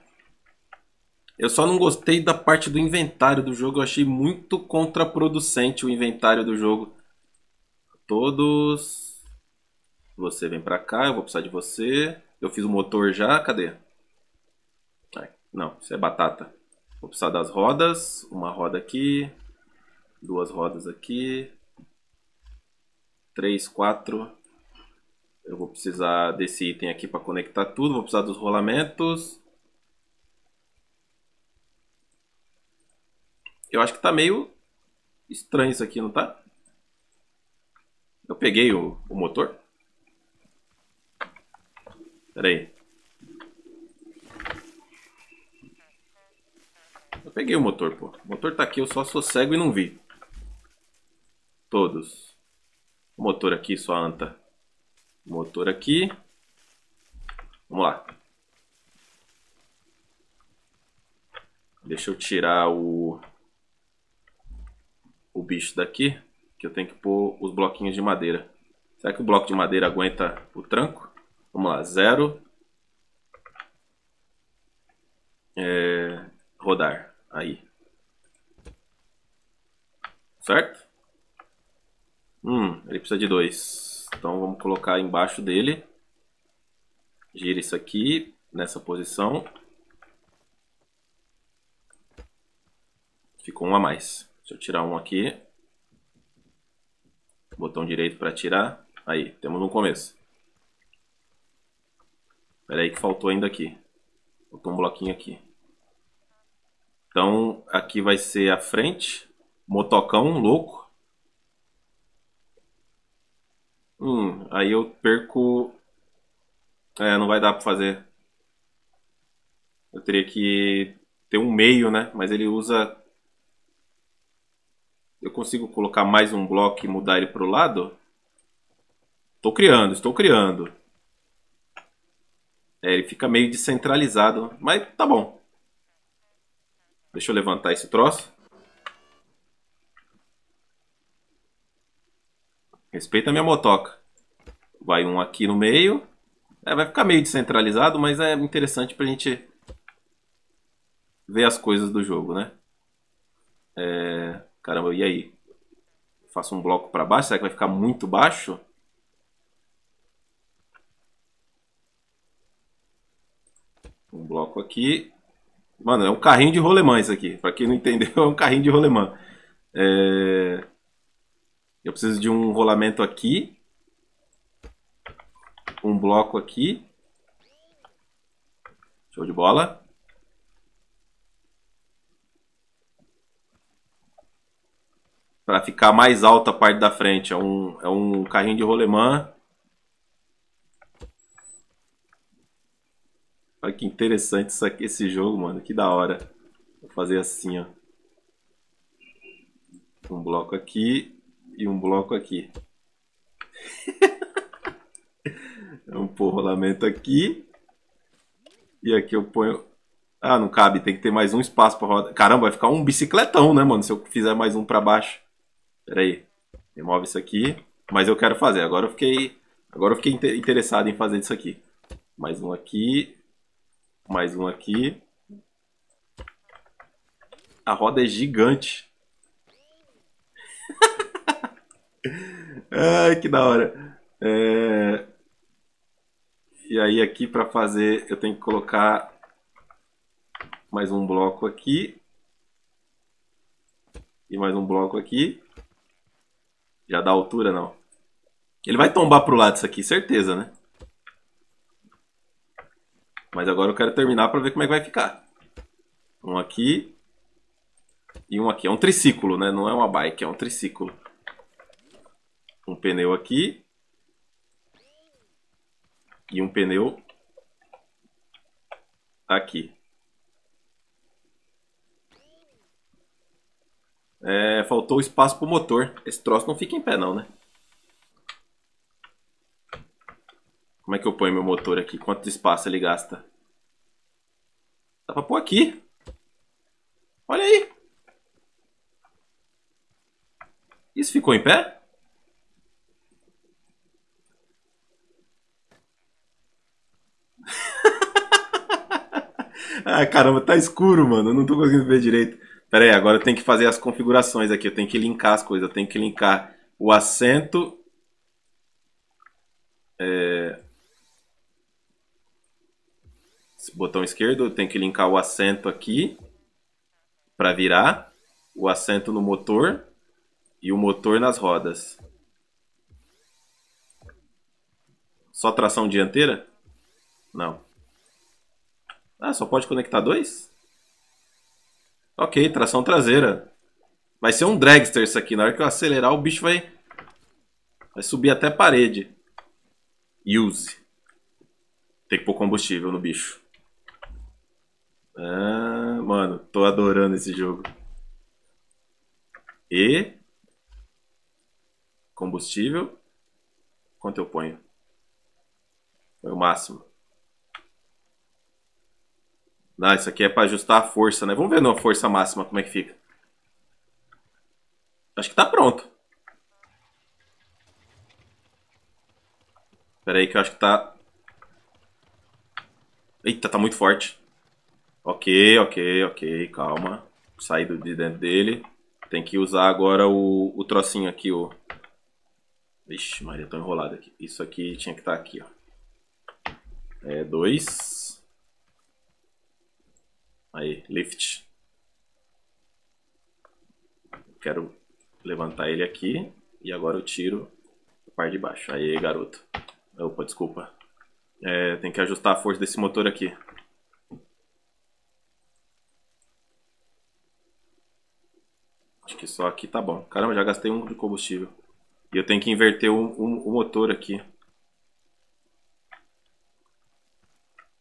Eu só não gostei da parte do inventário do jogo. Eu achei muito contraproducente o inventário do jogo. Todos. Você vem pra cá, eu vou precisar de você. Eu fiz o motor já, cadê? Não, isso é batata. Vou precisar das rodas. Uma roda aqui. Duas rodas aqui. Três, quatro. Eu vou precisar desse item aqui para conectar tudo. Vou precisar dos rolamentos. Eu acho que tá meio estranho isso aqui, não tá? Eu peguei o, o motor. Pera aí. Eu peguei o motor, pô. O motor tá aqui, eu só sou cego e não vi. Todos. O motor aqui, só anta. O motor aqui. Vamos lá. Deixa eu tirar o... o bicho daqui, que eu tenho que pôr os bloquinhos de madeira. Será que o bloco de madeira aguenta o tranco? Vamos lá, zero. É, rodar, aí. Certo? Hum, ele precisa de dois. Então vamos colocar embaixo dele. Gira isso aqui, nessa posição. Ficou um a mais. Deixa eu tirar um aqui. Botão direito para tirar. Aí, temos um começo. Espera aí que faltou ainda aqui. Botou um bloquinho aqui. Então, aqui vai ser a frente. Motocão, louco. Hum, aí eu perco... É, não vai dar para fazer. Eu teria que ter um meio, né? Mas ele usa... Eu consigo colocar mais um bloco e mudar ele para o lado? Estou criando, estou criando. É, ele fica meio descentralizado, mas tá bom. Deixa eu levantar esse troço. Respeita a minha motoca. Vai um aqui no meio. É, vai ficar meio descentralizado, mas é interessante para a gente ver as coisas do jogo, né? É... Caramba, e aí? Faço um bloco para baixo, será que vai ficar muito baixo? Um bloco aqui. Mano, é um carrinho de rolemã isso aqui. Para quem não entendeu, é um carrinho de rolemã. É... Eu preciso de um rolamento aqui. Um bloco aqui. Show de bola. Para ficar mais alta a parte da frente. É um, é um carrinho de rolemã. Olha que interessante isso aqui, esse jogo, mano. Que da hora. Vou fazer assim, ó. Um bloco aqui e um bloco aqui. Eu pôr rolamento aqui. E aqui eu ponho... Ah, não cabe. Tem que ter mais um espaço para rodar. Caramba, vai ficar um bicicletão, né, mano? Se eu fizer mais um para baixo. Pera aí, remove isso aqui, mas eu quero fazer, agora eu fiquei, agora eu fiquei interessado em fazer isso aqui. Mais um aqui, mais um aqui. A roda é gigante. Ai, que da hora. É... E aí aqui para fazer, eu tenho que colocar mais um bloco aqui. E mais um bloco aqui. Já dá altura, não. Ele vai tombar pro lado isso aqui, certeza, né? Mas agora eu quero terminar para ver como é que vai ficar. Um aqui. E um aqui. É um triciclo, né? Não é uma bike, é um triciclo. Um pneu aqui. E um pneu aqui. É, faltou espaço pro motor. Esse troço não fica em pé não, né? Como é que eu ponho meu motor aqui? Quanto espaço ele gasta? Dá pra pôr aqui. Olha aí. Isso ficou em pé? Ah, caramba, tá escuro, mano. Eu não tô conseguindo ver direito. Pera aí, agora eu tenho que fazer as configurações aqui. Eu tenho que linkar as coisas. Eu tenho que linkar o assento. É... Esse botão esquerdo. Eu tenho que linkar o assento aqui. Pra virar. O assento no motor. E o motor nas rodas. Só tração dianteira? Não. Ah, só pode conectar dois? Ok, tração traseira. Vai ser um dragster isso aqui. Na hora que eu acelerar, o bicho vai... Vai subir até a parede. Use. Tem que pôr combustível no bicho. Ah, mano, tô adorando esse jogo. E... Combustível. Quanto eu ponho? Foi o máximo. Não, isso aqui é para ajustar a força, né? Vamos ver na força máxima como é que fica. Acho que tá pronto. Espera aí que eu acho que tá... Eita, tá muito forte. Ok, ok, ok. Calma. Saí de dentro dele. Tem que usar agora o, o trocinho aqui, o... Vixe, Maria, tô enrolado aqui. Isso aqui tinha que estar tá aqui, ó. É, dois... Aí, lift. Quero levantar ele aqui. E agora eu tiro a parte de baixo. Aí, garoto. Opa, desculpa. É, tem que ajustar a força desse motor aqui. Acho que só aqui tá bom. Caramba, já gastei um de combustível. E eu tenho que inverter o, o, o motor aqui.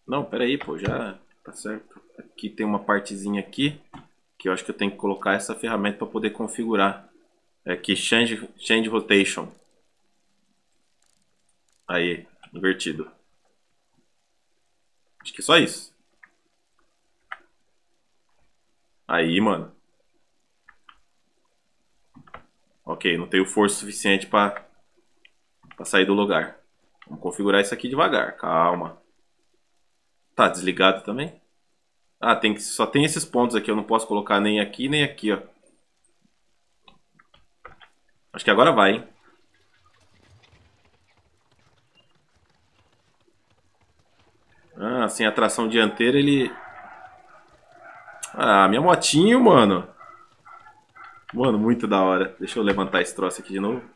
Não, pera aí, pô. Já... Tá certo? Aqui tem uma partezinha aqui que eu acho que eu tenho que colocar essa ferramenta para poder configurar. É aqui, change, change rotation. Aí, invertido. Acho que é só isso. Aí, mano. Ok, não tenho força suficiente para sair do lugar. Vamos configurar isso aqui devagar, calma. Tá desligado também? Ah, tem que, só tem esses pontos aqui. Eu não posso colocar nem aqui, nem aqui, ó. Acho que agora vai, hein? Ah, sem a tração dianteira ele... Ah, minha motinho, mano. Mano, muito da hora. Deixa eu levantar esse troço aqui de novo.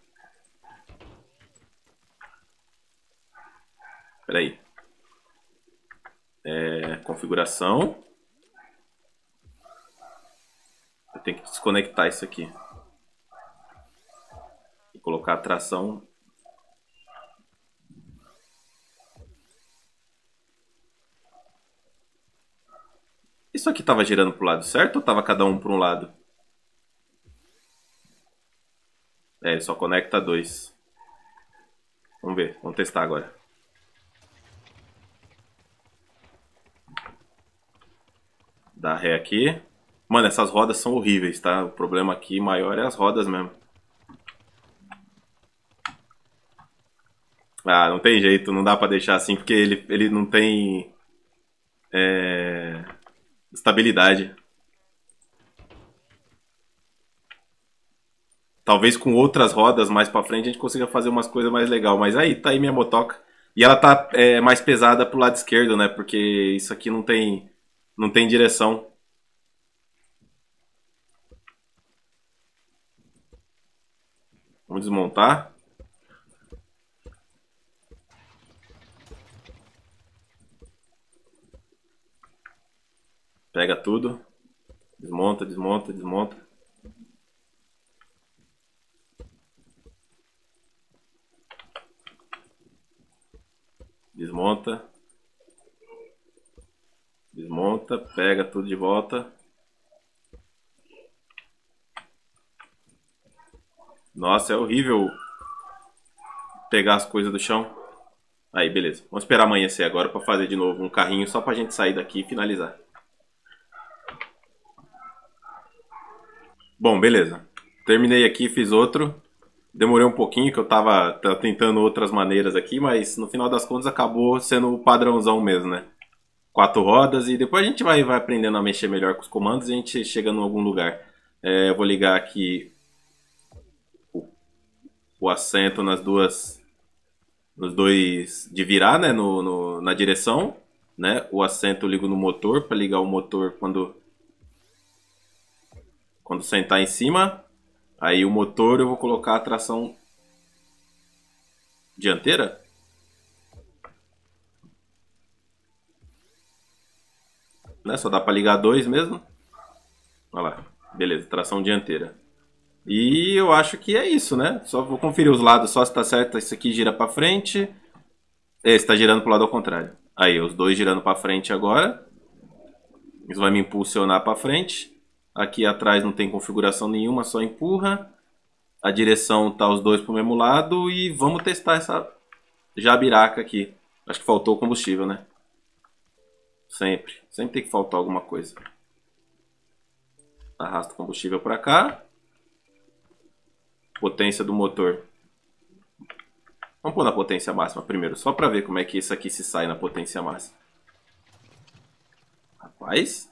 Espera aí. É, configuração. Eu tenho que desconectar isso aqui e colocar a tração. Isso aqui estava girando pro lado certo ou estava cada um para um lado? É, ele só conecta dois. Vamos ver, vamos testar agora. Dá ré aqui. Mano, essas rodas são horríveis, tá? O problema aqui maior é as rodas mesmo. Ah, não tem jeito. Não dá pra deixar assim, porque ele, ele não tem... É, estabilidade. Talvez com outras rodas mais pra frente a gente consiga fazer umas coisas mais legais. Mas aí, tá aí minha motoca. E ela tá é, mais pesada pro lado esquerdo, né? Porque isso aqui não tem... Não tem direção. Vamos desmontar. Pega tudo. Desmonta, desmonta, desmonta. Desmonta. Desmonta, pega tudo de volta. Nossa, é horrível pegar as coisas do chão. Aí, beleza. Vamos esperar amanhecer agora pra fazer de novo um carrinho só pra gente sair daqui e finalizar. Bom, beleza. Terminei aqui, fiz outro. Demorei um pouquinho, que eu tava tentando outras maneiras aqui, mas no final das contas acabou sendo o padrãozão mesmo, né? Quatro rodas e depois a gente vai, vai aprendendo a mexer melhor com os comandos e a gente chega em algum lugar. É, eu vou ligar aqui o, o assento nas duas... Nos dois de virar, né? No, no, na direção, né? O assento eu ligo no motor, para ligar o motor quando... Quando sentar em cima. Aí o motor eu vou colocar a tração dianteira. Né? Só dá para ligar dois mesmo. Olha lá. Beleza, tração dianteira. E eu acho que é isso, né? Só vou conferir os lados só se tá certo. Esse aqui gira para frente. Esse tá girando pro lado ao contrário. Aí, os dois girando para frente agora. Isso vai me impulsionar para frente. Aqui atrás não tem configuração nenhuma, só empurra. A direção tá os dois pro mesmo lado. E vamos testar essa jabiraca aqui. Acho que faltou combustível, né? Sempre. Sempre tem que faltar alguma coisa. Arrasta o combustível para cá. Potência do motor. Vamos pôr na potência máxima primeiro. Só para ver como é que isso aqui se sai na potência máxima. Rapaz...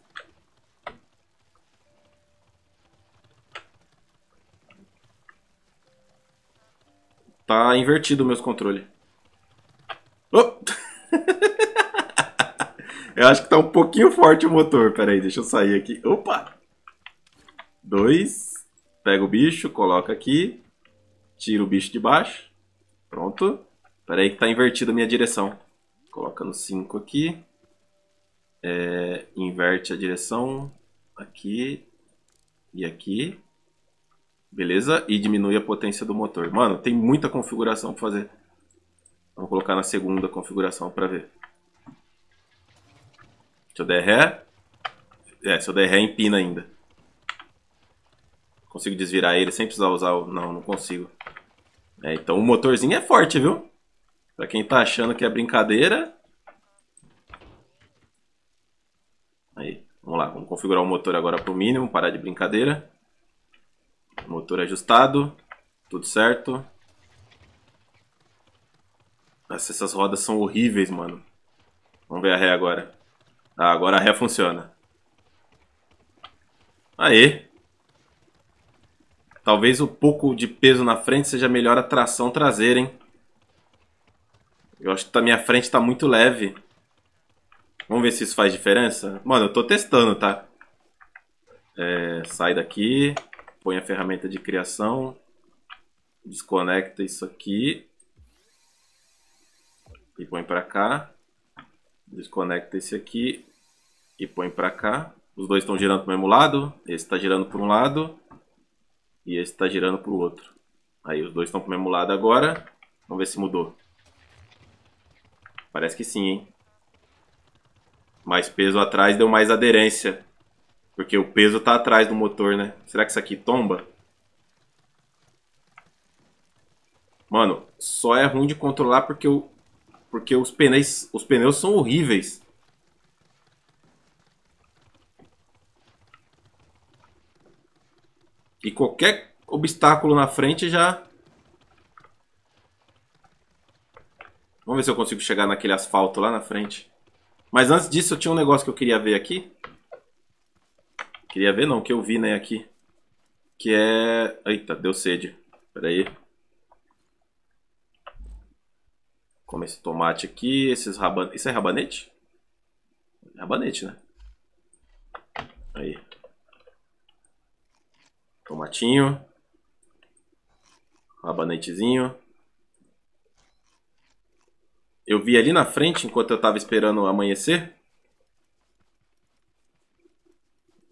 Tá invertido meus controles. Oh! Eu acho que tá um pouquinho forte o motor. Pera aí, deixa eu sair aqui. Opa! Dois. Pega o bicho, coloca aqui. Tira o bicho de baixo. Pronto. Pera aí que tá invertido a minha direção. Coloca no cinco aqui. É, inverte a direção. Aqui. E aqui. Beleza? E diminui a potência do motor. Mano, tem muita configuração para fazer. Vamos colocar na segunda configuração para ver. Se eu der ré... É, se eu der ré, empina ainda. Consigo desvirar ele sem precisar usar o... Não, não consigo. É, então o motorzinho é forte, viu? Para quem tá achando que é brincadeira... Aí, vamos lá. Vamos configurar o motor agora pro mínimo, parar de brincadeira. Motor ajustado, tudo certo. Nossa, essas rodas são horríveis, mano. Vamos ver a ré agora. Ah, agora a ré funciona. Aê! Talvez um pouco de peso na frente seja melhor a tração traseira, hein? Eu acho que a minha frente tá muito leve. Vamos ver se isso faz diferença? Mano, eu tô testando, tá? É, sai daqui... Põe a ferramenta de criação, desconecta isso aqui e põe para cá, desconecta esse aqui e põe para cá. Os dois estão girando para o mesmo lado, esse está girando para um lado e esse está girando para o outro. Aí os dois estão para o mesmo lado agora, vamos ver se mudou. Parece que sim, hein? Mais peso atrás deu mais aderência. Porque o peso tá atrás do motor, né? Será que isso aqui tomba? Mano, só é ruim de controlar porque, eu, porque os, pneus, os pneus são horríveis. E qualquer obstáculo na frente já... Vamos ver se eu consigo chegar naquele asfalto lá na frente. Mas antes disso eu tinha um negócio que eu queria ver aqui. Queria ver não, que eu vi, né, aqui. Que é... Eita, deu sede. Pera aí. Como esse tomate aqui, esses rabanetes... Isso é rabanete? Rabanete, né? Aí. Tomatinho. Rabanetezinho. Eu vi ali na frente, enquanto eu tava esperando amanhecer...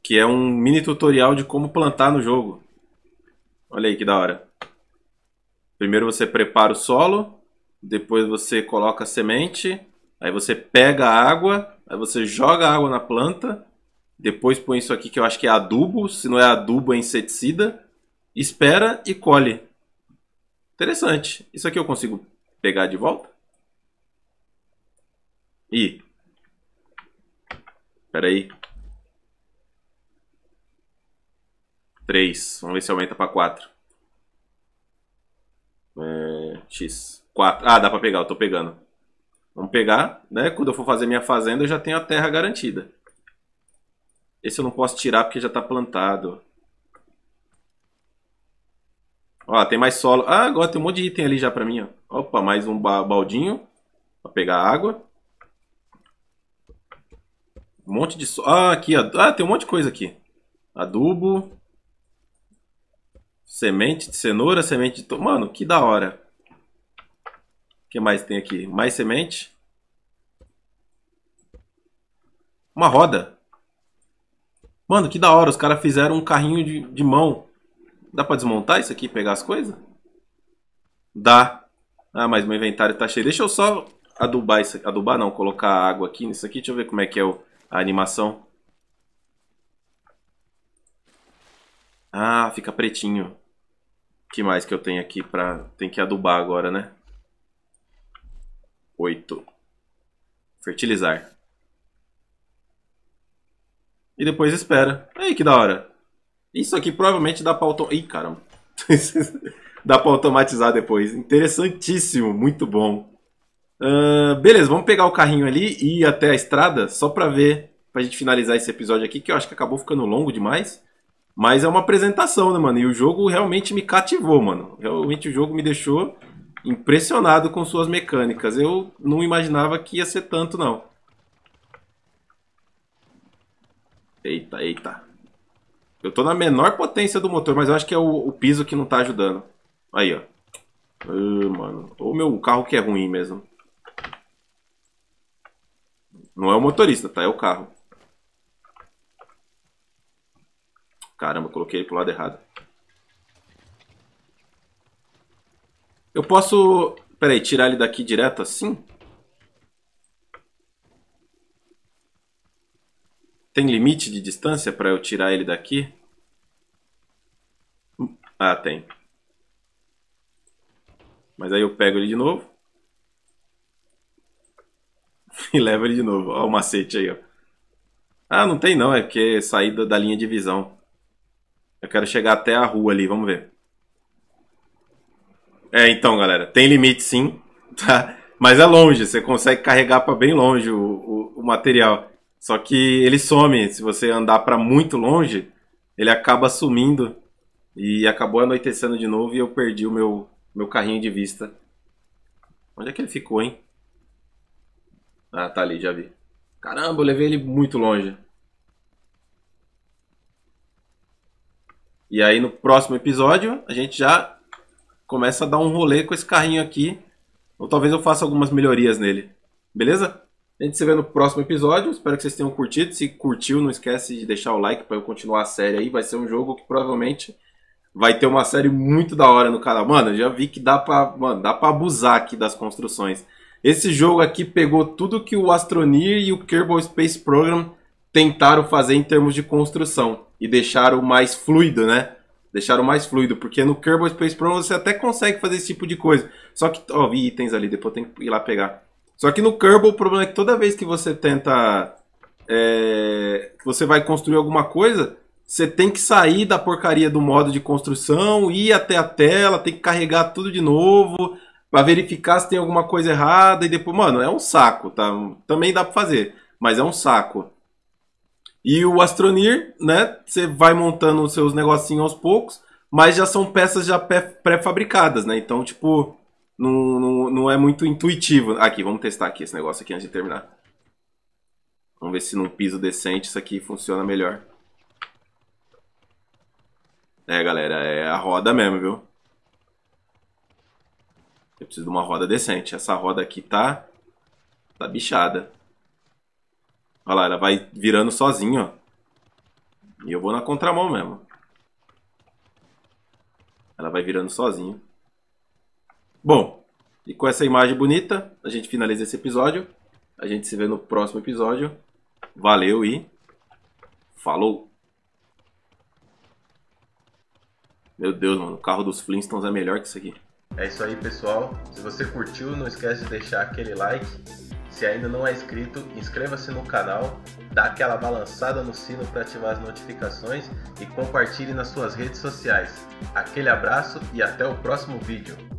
Que é um mini tutorial de como plantar no jogo. Olha aí que da hora. Primeiro você prepara o solo. Depois você coloca a semente. Aí você pega a água. Aí você joga a água na planta. Depois põe isso aqui que eu acho que é adubo. Se não é adubo é inseticida. Espera e colhe. Interessante. Isso aqui eu consigo pegar de volta? Ih. Espera aí. três. Vamos ver se aumenta para quatro. É, X. quatro. Ah, dá para pegar. Eu tô pegando. Vamos pegar, né? Quando eu for fazer minha fazenda, eu já tenho a terra garantida. Esse eu não posso tirar porque já tá plantado. Ó, tem mais solo. Ah, agora tem um monte de item ali já pra mim, ó. Opa, mais um ba baldinho pra pegar água. Um monte de solo. Ah, aqui, ó. Ah, tem um monte de coisa aqui. Adubo. Semente de cenoura, semente de... To... Mano, que da hora. O que mais tem aqui? Mais semente. Uma roda. Mano, que da hora, os caras fizeram um carrinho de, de mão. Dá pra desmontar isso aqui e pegar as coisas? Dá. Ah, mas meu inventário tá cheio. Deixa eu só adubar isso aqui. Adubar não, colocar água aqui nisso aqui. Deixa eu ver como é que é o, a animação. Ah, fica pretinho. O que mais que eu tenho aqui pra... Tem que adubar agora, né? oito. Fertilizar. E depois espera. Aí, que da hora. Isso aqui provavelmente dá pra automatizar. Ih, caramba. Dá pra automatizar depois. Interessantíssimo. Muito bom. Uh, beleza, vamos pegar o carrinho ali e ir até a estrada. Só pra ver. Pra gente finalizar esse episódio aqui. Que eu acho que acabou ficando longo demais. Mas é uma apresentação, né, mano? E o jogo realmente me cativou, mano. Realmente o jogo me deixou impressionado com suas mecânicas. Eu não imaginava que ia ser tanto, não. Eita, eita. Eu tô na menor potência do motor, mas eu acho que é o, o piso que não tá ajudando. Aí, ó. Uh, mano. Ou meu carro que é ruim mesmo. Não é o motorista, tá? É o carro. Caramba, coloquei ele pro lado errado. Eu posso... Pera aí, tirar ele daqui direto assim? Tem limite de distância para eu tirar ele daqui? Ah, tem. Mas aí eu pego ele de novo. E levo ele de novo. Ó o macete aí, ó. Ah, não tem não. É porque saí da, da linha de visão. Eu quero chegar até a rua ali. Vamos ver. É, então, galera. Tem limite sim. Tá? Mas é longe. Você consegue carregar para bem longe o, o, o material. Só que ele some, se você andar para muito longe, ele acaba sumindo e acabou anoitecendo de novo e eu perdi o meu, meu carrinho de vista. Onde é que ele ficou, hein? Ah, tá ali, já vi. Caramba, eu levei ele muito longe. E aí no próximo episódio a gente já começa a dar um rolê com esse carrinho aqui, ou talvez eu faça algumas melhorias nele, beleza? A gente se vê no próximo episódio, espero que vocês tenham curtido. Se curtiu, não esquece de deixar o like para eu continuar a série aí. Vai ser um jogo que provavelmente vai ter uma série muito da hora no canal. Mano, eu já vi que dá pra, mano, dá pra abusar aqui das construções. Esse jogo aqui pegou tudo que o Astroneer e o Kerbal Space Program tentaram fazer em termos de construção. E deixaram mais fluido, né? Deixaram mais fluido, porque no Kerbal Space Program você até consegue fazer esse tipo de coisa. Só que, ó, vi itens ali, depois tem que ir lá pegar. Só que no Kerbal o problema é que toda vez que você tenta... É, você vai construir alguma coisa, você tem que sair da porcaria do modo de construção, ir até a tela, tem que carregar tudo de novo, para verificar se tem alguma coisa errada, e depois... Mano, é um saco, tá? Também dá para fazer, mas é um saco. E o Astroneer, né? Você vai montando os seus negocinhos aos poucos, mas já são peças já pré-fabricadas, né? Então, tipo... Não, não, não é muito intuitivo. Aqui, vamos testar aqui esse negócio aqui antes de terminar. Vamos ver se num piso decente isso aqui funciona melhor. É, galera, é a roda mesmo, viu? Eu preciso de uma roda decente. Essa roda aqui tá... Tá bichada. Olha lá, ela vai virando sozinha, ó. E eu vou na contramão mesmo. Ela vai virando sozinha. Bom, e com essa imagem bonita, a gente finaliza esse episódio. A gente se vê no próximo episódio. Valeu e falou! Meu Deus, mano, o carro dos Flintstones é melhor que isso aqui. É isso aí, pessoal. Se você curtiu, não esquece de deixar aquele like. Se ainda não é inscrito, inscreva-se no canal, dá aquela balançada no sino para ativar as notificações e compartilhe nas suas redes sociais. Aquele abraço e até o próximo vídeo.